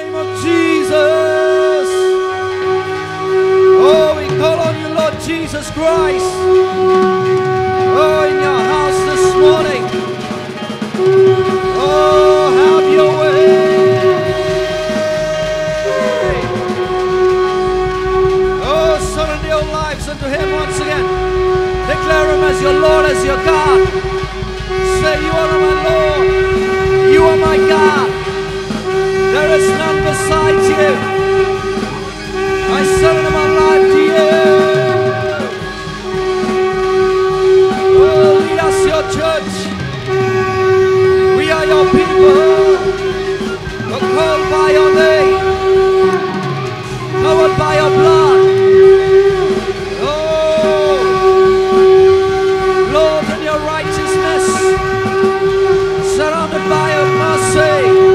name of Jesus. Oh, we call on you, Lord Jesus Christ. Oh, in your house this morning. Oh, have your way. Oh, surrender your lives unto Him once again. Declare Him as your Lord, as your God. Say, you are my Lord, you are my God. There is none besides you. I surrender my life to you. Oh, lead us, your church. We are your people, we're called by your name, covered by your blood. Oh, Lord, in your righteousness, surrounded by your mercy.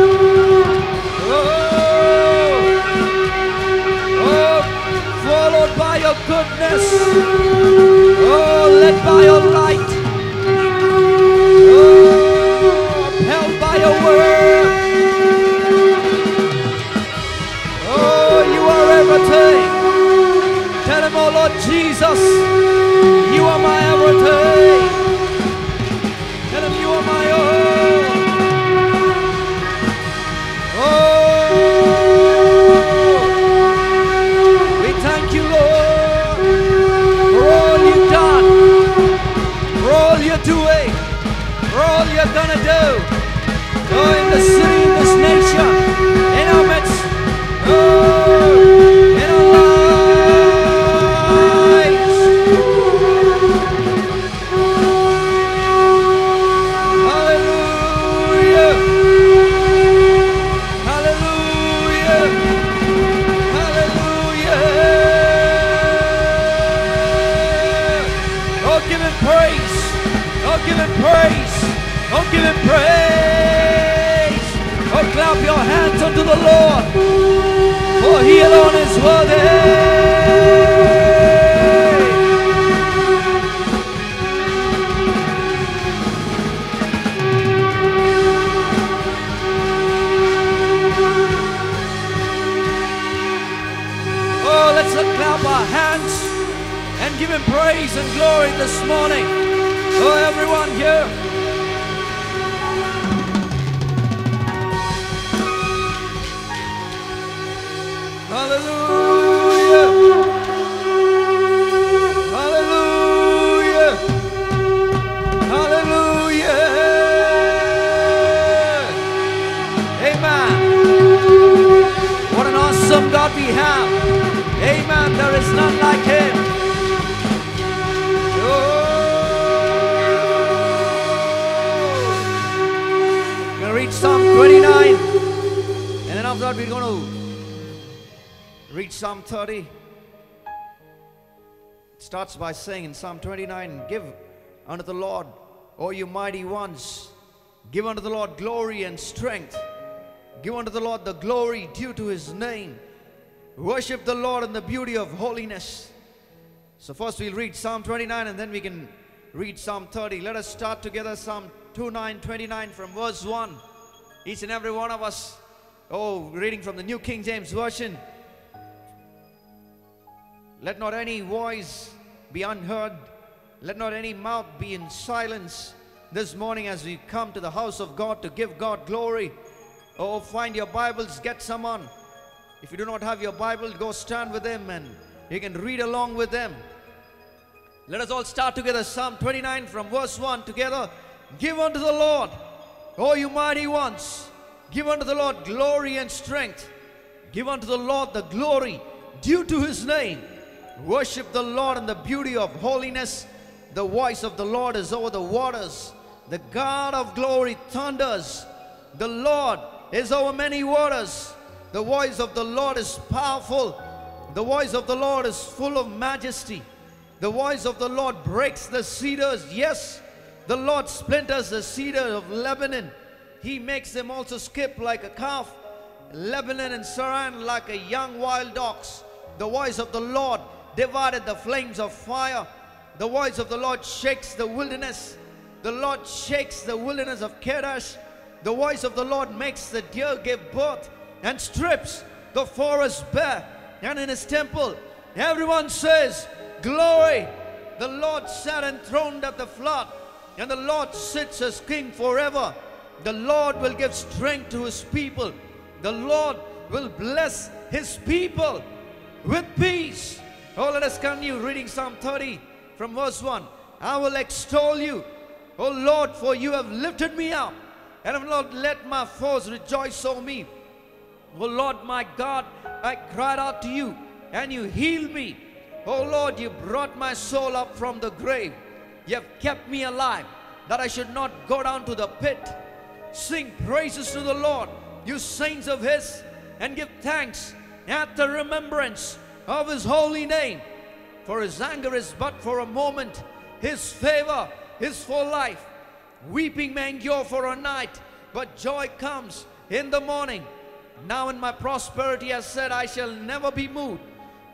Your goodness, oh, led by your light, oh, upheld by your word. Oh, you are everything. Tell him, oh Lord Jesus, you are my everything. Tell him you are my all. Oh, we thank you, Lord, doing, for all you're gonna do, oh, in the city, in this nation, in our midst, oh, in our lives. Hallelujah, hallelujah, hallelujah. Oh, give him praise. Oh, give him praise. Oh, give him praise. Oh, clap your hands unto the Lord, for he alone is worthy. Oh, let's clap our hands and give him praise and glory this morning. Oh, everyone here. Hallelujah. Hallelujah. Hallelujah. Amen. What an awesome God we have. Amen. There is none like Him. Psalm 29, and then after that we're going to read Psalm 30. It starts by saying in Psalm 29, give unto the Lord, O you mighty ones, give unto the Lord glory and strength. Give unto the Lord the glory due to His name. Worship the Lord in the beauty of holiness. So first we'll read Psalm 29, and then we can read Psalm 30. Let us start together Psalm 29 from verse 1. Each and every one of us, oh, reading from the New King James Version. Let not any voice be unheard. Let not any mouth be in silence this morning as we come to the house of God to give God glory. Oh, find your Bibles, get someone. If you do not have your Bible, go stand with them and you can read along with them. Let us all start together Psalm 29 from verse 1 together. Give unto the Lord, O you mighty ones, give unto the Lord glory and strength. Give unto the Lord the glory due to His name. Worship the Lord in the beauty of holiness. The voice of the Lord is over the waters. The God of glory thunders. The Lord is over many waters. The voice of the Lord is powerful. The voice of the Lord is full of majesty. The voice of the Lord breaks the cedars. Yes, the Lord splinters the cedar of Lebanon. He makes them also skip like a calf. Lebanon and Saran like a young wild ox. The voice of the Lord divided the flames of fire. The voice of the Lord shakes the wilderness. The Lord shakes the wilderness of Kadesh. The voice of the Lord makes the deer give birth and strips the forest bare, and in his temple everyone says, Glory! The Lord sat enthroned at the flood, and the Lord sits as king forever. The Lord will give strength to his people. The Lord will bless his people with peace. Oh, let us continue reading Psalm 30 from verse 1. I will extol you, O Lord, for you have lifted me up, and have not let my foes rejoice over me. O Lord, my God, I cried out to you, and you healed me. O Lord, you brought my soul up from the grave. You have kept me alive, that I should not go down to the pit. Sing praises to the Lord, you saints of his, and give thanks at the remembrance of his holy name. For his anger is but for a moment, his favor is for life. Weeping may endure for a night, but joy comes in the morning. Now in my prosperity I said, I shall never be moved.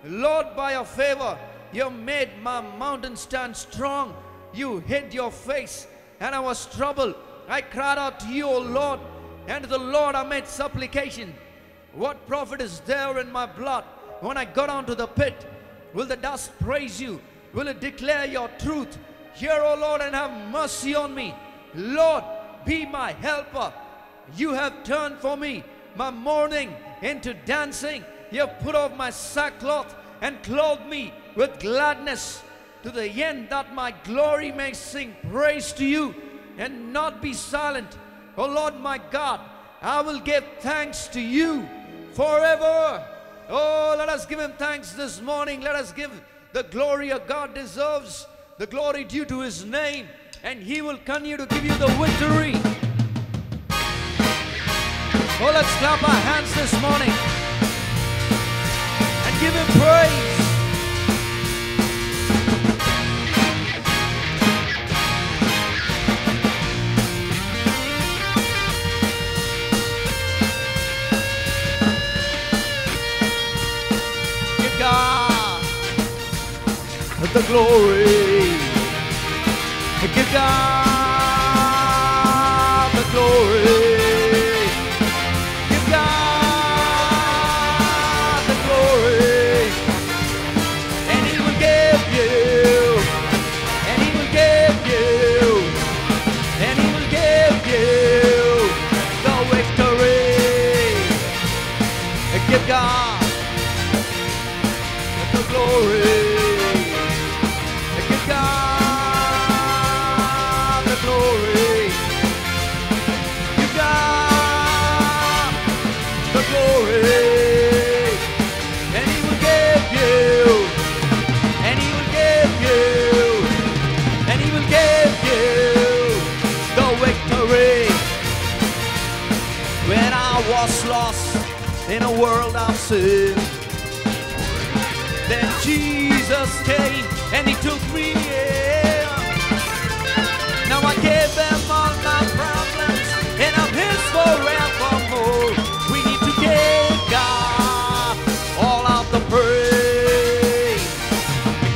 Lord, by your favor, you made my mountain stand strong. You hid your face, and I was troubled. I cried out to you, O Lord, and to the Lord I made supplication. What profit is there in my blood when I go down to the pit? Will the dust praise you? Will it declare your truth? Hear, O Lord, and have mercy on me. Lord, be my helper. You have turned for me my mourning into dancing. You have put off my sackcloth and clothed me with gladness, to the end that my glory may sing praise to you and not be silent. O Lord my God, I will give thanks to you forever. Oh, let us give him thanks this morning. Let us give the glory a God deserves, the glory due to his name, and he will continue to give you the victory. Oh, let's clap our hands this morning and give him praise. The glory, give God the glory, give God the glory, and he will give you, and he will give you, and he will give you the victory. Give God the glory. In a world of sin, then Jesus came and he took me in. Now I gave them all my problems, and I'm his forevermore. We need to give God all of the praise.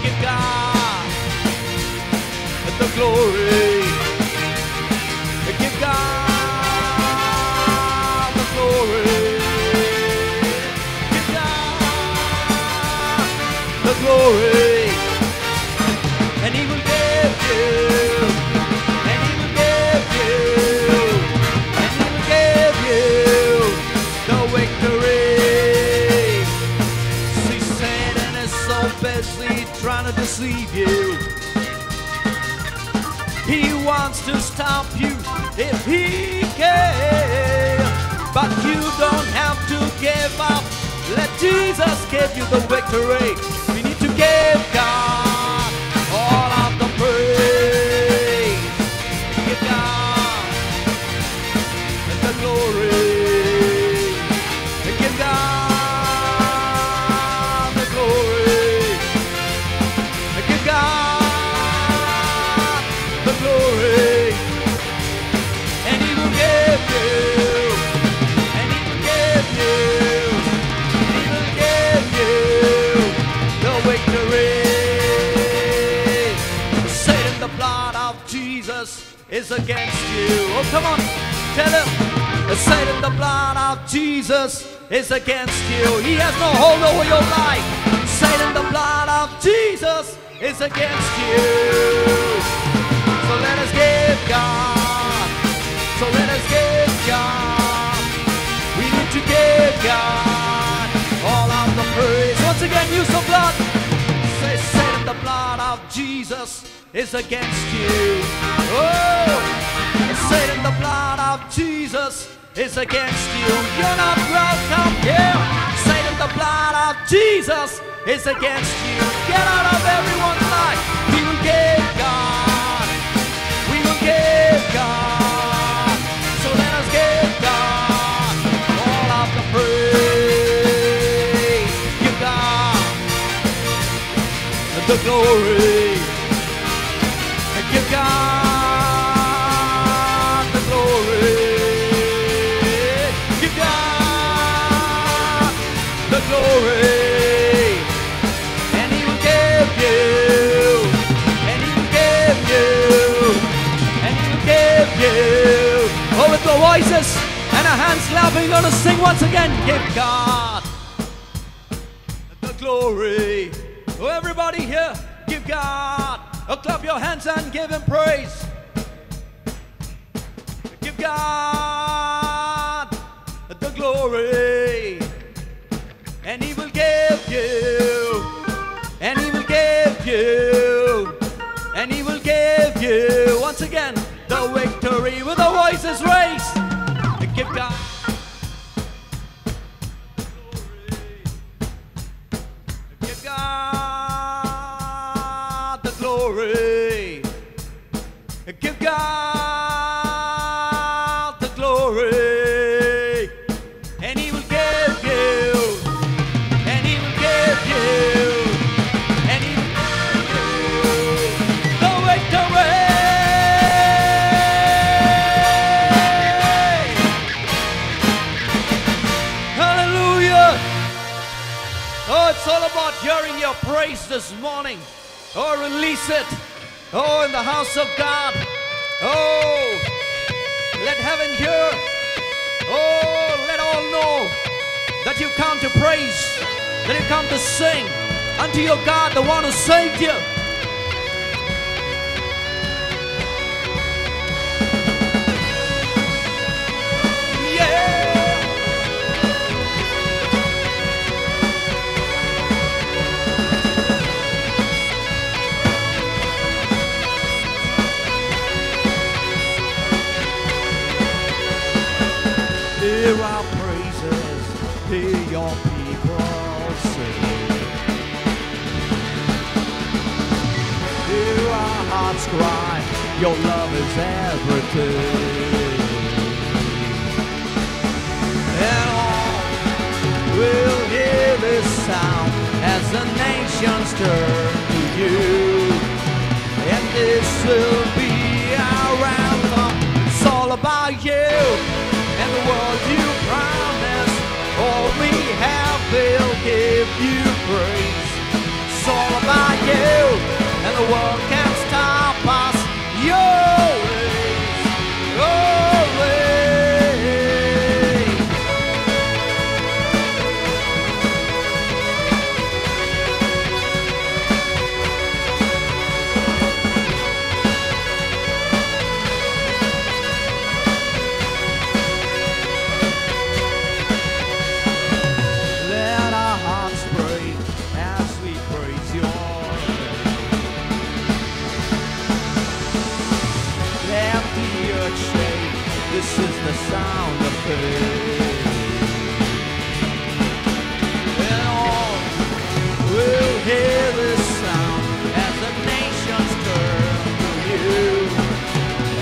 Give God the glory. Give God. Glory, and he will give you, and he will give you, and he will give you the victory. See, Satan is so busy trying to deceive you. He wants to stop you if he can, but you don't have to give up. Let Jesus give you the victory. Give God all of the praise. Give God the glory. Give God the glory. Give God the glory. And he will give you. And he will give you. And he will give you the way. Is against you. Oh, come on, tell him. The blood of Jesus is against you. He has no hold over your life. Satan, the blood of Jesus is against you. So let us give God. So let us give God. We need to give God all of the praise. Once again, use the blood. Say, Satan, the blood of Jesus is against you. Oh, Satan, the blood of Jesus is against you. You're not welcome here. Satan, the blood of Jesus is against you. Get out of everyone's life. We will give God. We will give God. So let us give God all of the praise. Give God the glory. Give God. Voices and a hand slap, we're going to sing once again. Give God the glory. Oh, everybody here, give God. Oh, clap your hands and give Him praise. Give God the glory. And He will give you. And He will give you. And He will give you. Once again, the victory with the voices raised. Give God the glory. Give God the glory. Give God the glory. And He will give you. And He will give you. And He will give you the victory. It's all about hearing your praise this morning. Oh, release it. Oh, in the house of God. Oh, let heaven hear. Oh, let all know that you come to praise, that you come to sing unto your God, the one who saved you. Hear our praises, hear your people sing. Hear our hearts cry, your love is everything. And all will hear this sound as the nations turn to you. And this will be our anthem, it's all about you. And the world you promise, all we have will give you praise. It's all about you, and the world can't stop us. Your ways, your ways. This is the sound of faith. And all will hear this sound as the nations turn to you.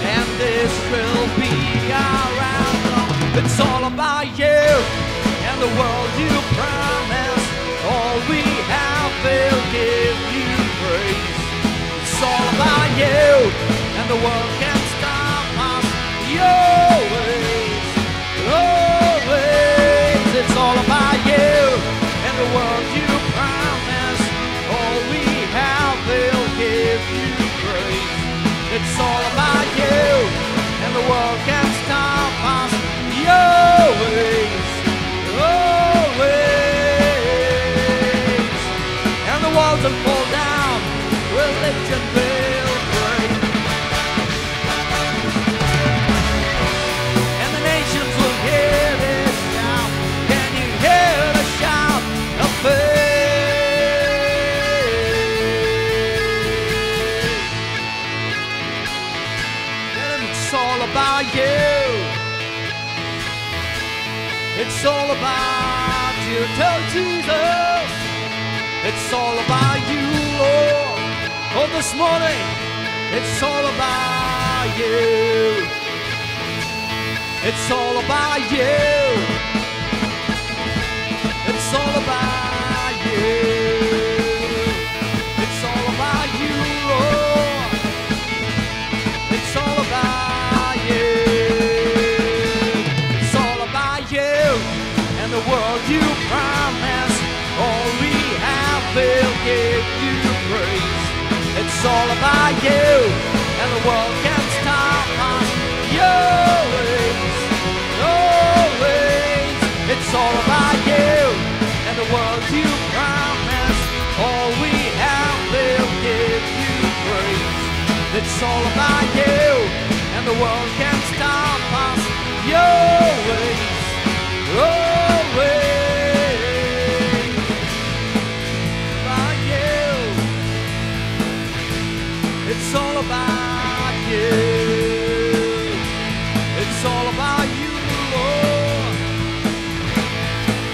And this will be our anthem. It's all about you and the world you promise. All we have will give you praise. It's all about you and the world can stop us. You. It's all about you and the world you promise. All we have will give you praise. It's all about you and the world can't stop us. Your ways. Oh. build and fall down, religion will break. And the nations will hear this shout. Can you hear the shout of faith? And it's all about you. It's all about you. Tell Jesus it's all about you, Lord. Oh, this morning, it's all about you. It's all about you. It's all about you. It's all about you, Lord. It's all about you. It's all about you and the world you promised. All we will give you praise. It's all about you, and the world can't stop us. Always, always. It's all about you, and the world you promised. All we have will give you praise. It's all about you, and the world can't stop us. Always, always. It's all about you. It's all about you, Lord.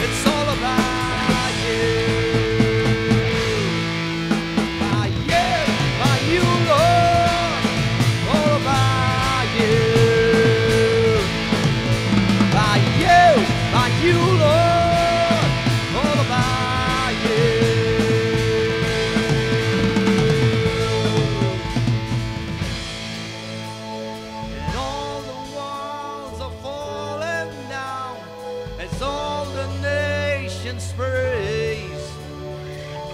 It's all about you. By you, Lord. All about you. By you, Lord. All about you. Praise,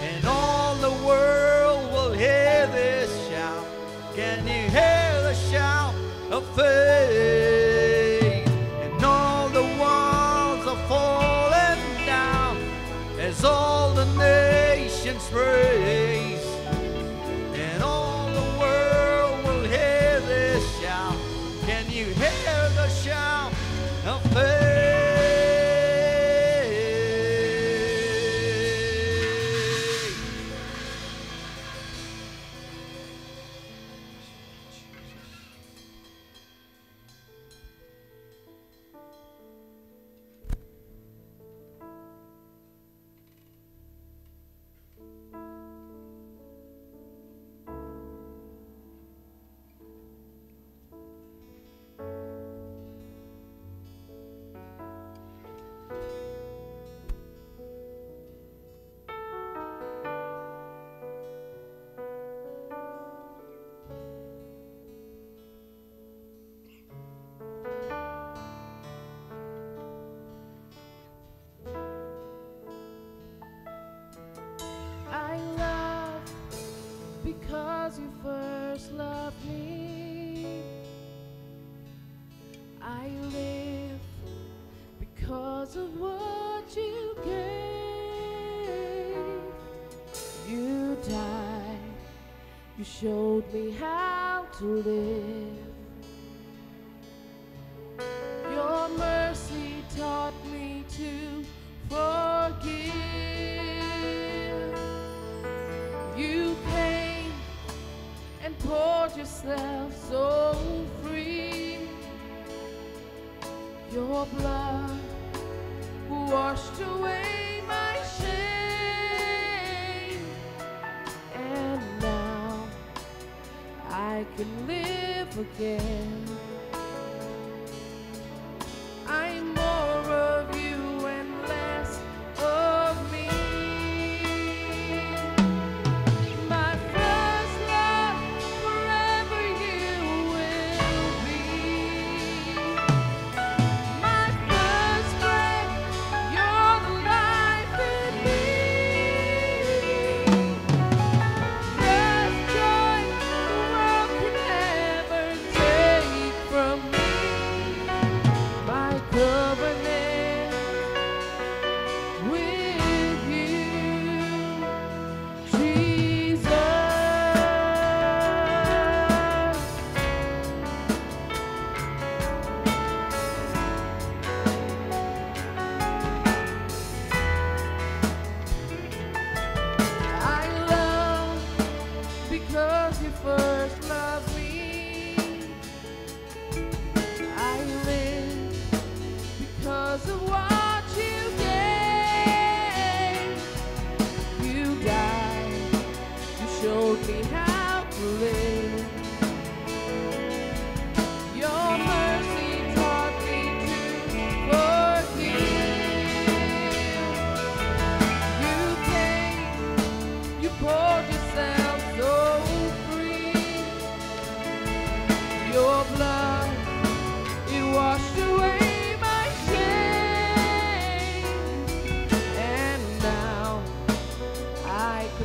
and all the world will hear this shout. Can you hear the shout of faith? And all the walls are falling down as all the nations praise, and all the world will hear this shout. Can you hear the shout of faith? Because you first loved me, I live because of what you gave. You died, you showed me how to live. Your mercy taught me to forgive. You came and poured yourself so free. Your blood washed away my shame, and now I can live again. I'm more of you and less of me.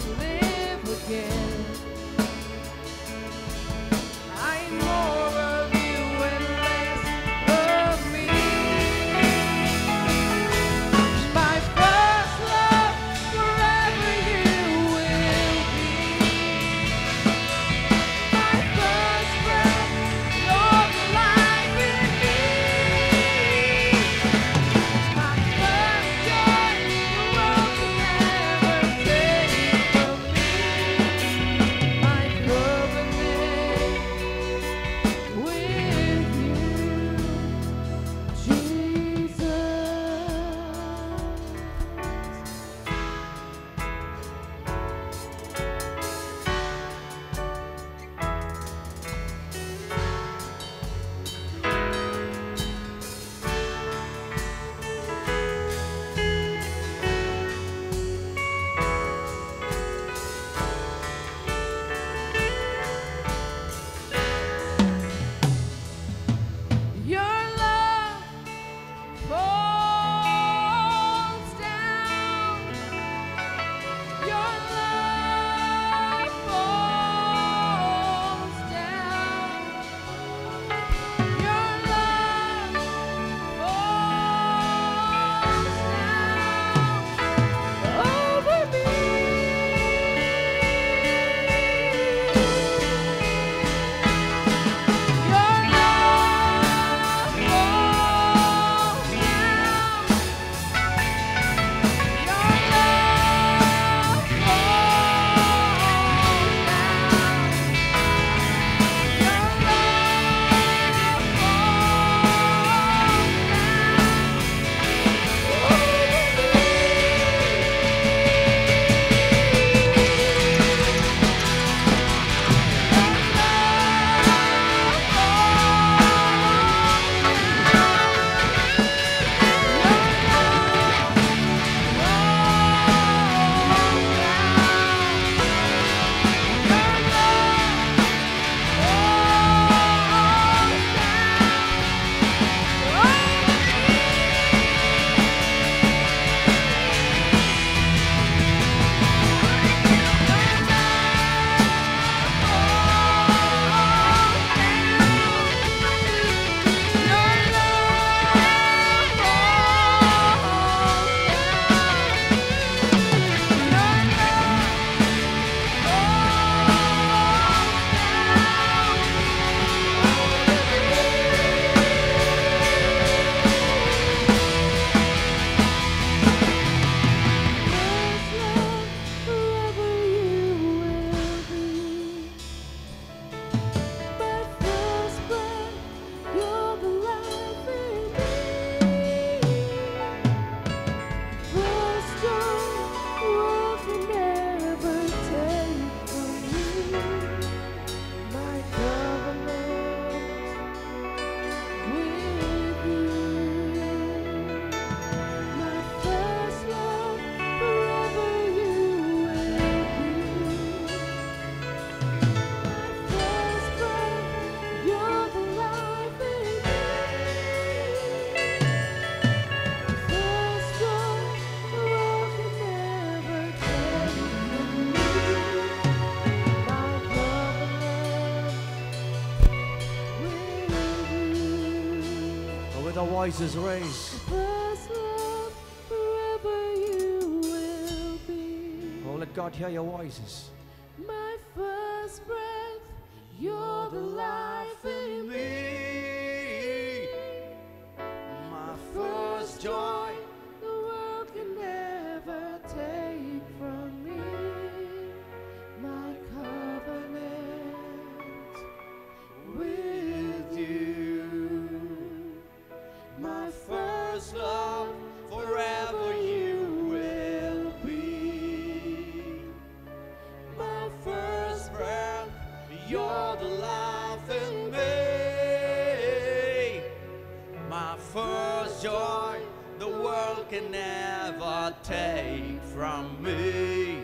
could live again. I'm more of you and less of me. My first love, forever you will be. My first breath, you're the life in me. My first joy, the world could never take from me. My covenant with you, Jesus. Your love falls down. Your love falls down. Your love falls down over me. Your love falls down. Your love falls down. Your love falls down. With our voices raised, first love, forever you will be. Oh, let God hear your voices. My first breath, you're the life in me. My first joy, the world can never take from me. My covenant with you. My first love, forever you will be. My first breath, you're the life in me. My first joy, the world can never take from me.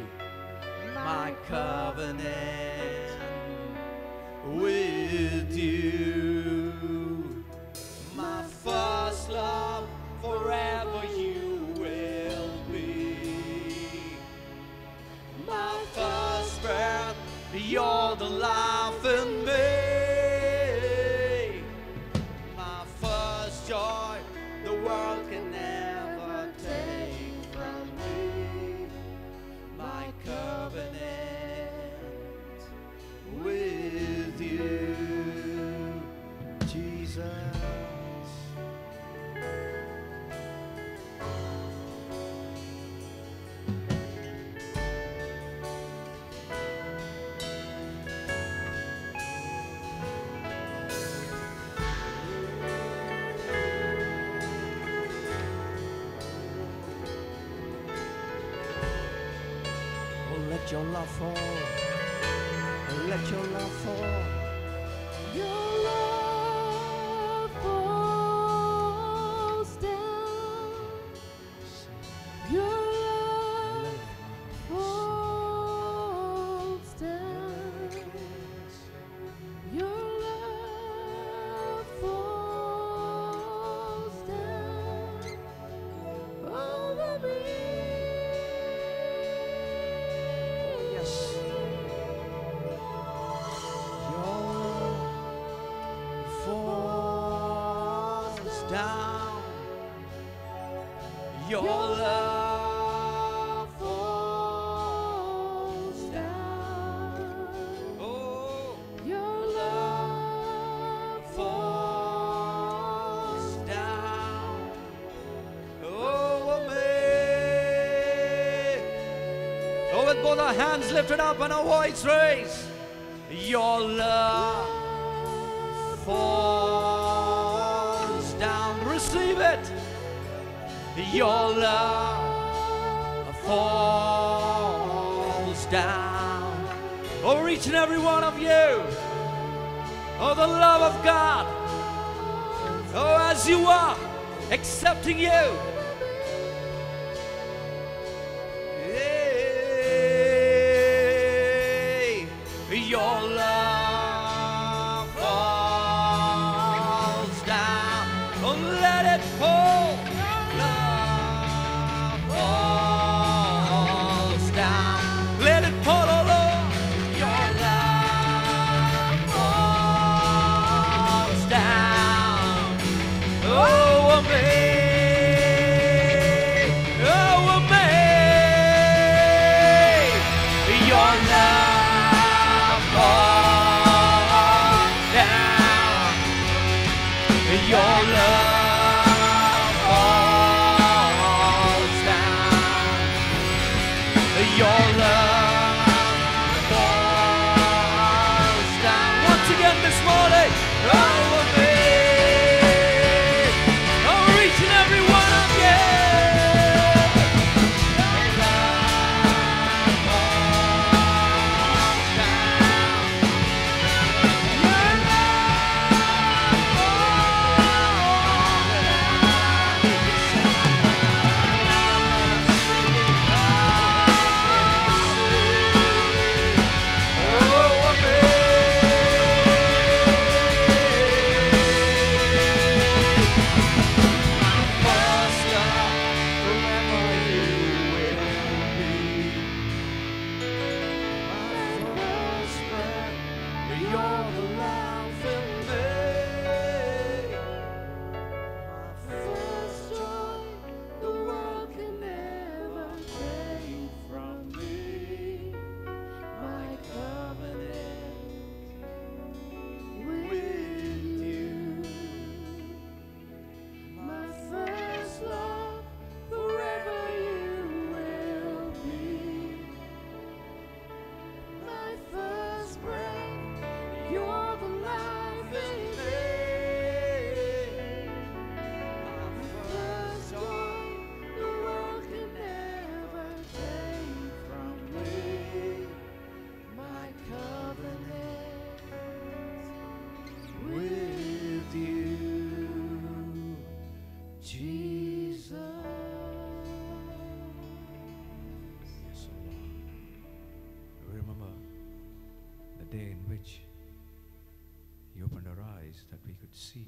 My covenant with you. My first love, forever you will be. My the life in me, my first joy the world can never take from me, my covenant with you, Jesus. Let your love fall, let your love fall, your love falls down, your love falls down, your love falls down over me. Down, your love falls down. Oh, your love falls down. Oh, me. Oh, with both our hands lifted up and our voice raised, your love falls down. Receive it. Your love falls down over each and every one of you. Oh, the love of God. Oh, as you are, accepting you. Hey, your love. Day in which you opened our eyes that we could see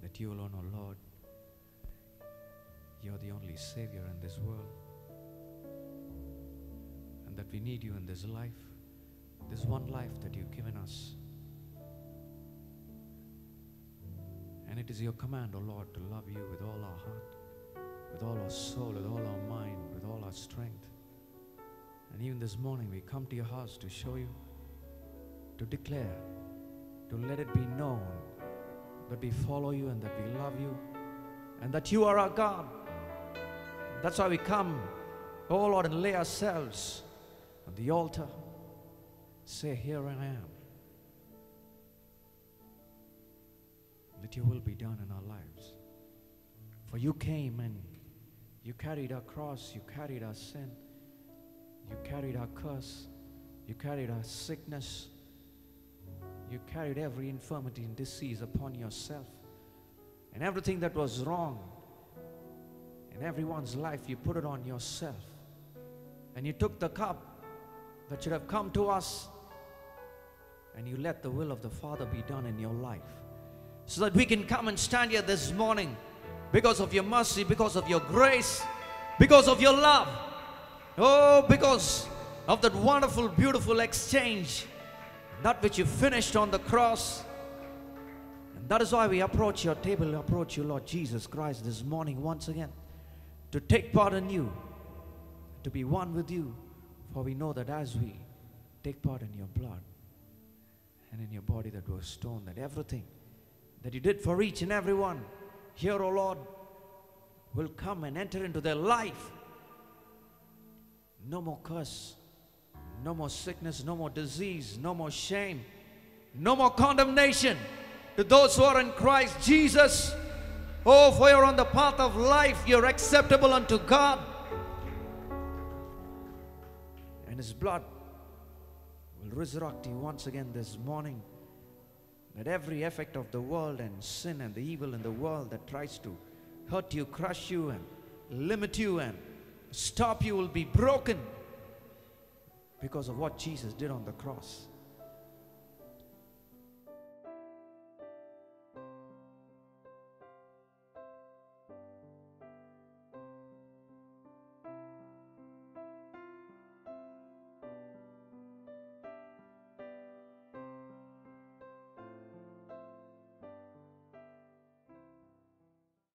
that you alone, O Lord, you're the only Savior in this world, and that we need you in this life This one life that you've given us. And it is your command, O Lord, to love you with all our heart, with all our soul, with all our mind, with all our strength. And even this morning we come to your house to show you, to declare, to let it be known that we follow you and that we love you and that you are our God. That's why we come, oh Lord, and lay ourselves on the altar. Say, here I am. That your will be done in our lives. For you came and you carried our cross, you carried our sin, you carried our curse, you carried our sickness, you carried every infirmity and disease upon yourself. And everything that was wrong in everyone's life, you put it on yourself. And you took the cup that should have come to us and you let the will of the Father be done in your life. So that we can come and stand here this morning because of your mercy, because of your grace, because of your love. Oh, because of that wonderful, beautiful exchange, that which you finished on the cross. And that is why we approach your table, approach you, Lord Jesus Christ, this morning once again, to take part in you, to be one with you, for we know that as we take part in your blood and in your body that was torn, that everything that you did for each and every one here, O Lord, will come and enter into their life. No more curse, no more sickness, no more disease, no more shame, no more condemnation to those who are in Christ Jesus. Oh, for you're on the path of life, you're acceptable unto God. And His blood will resurrect you once again this morning. That every effect of the world and sin and the evil in the world that tries to hurt you, crush you and limit you and stop you will be broken because of what Jesus did on the cross.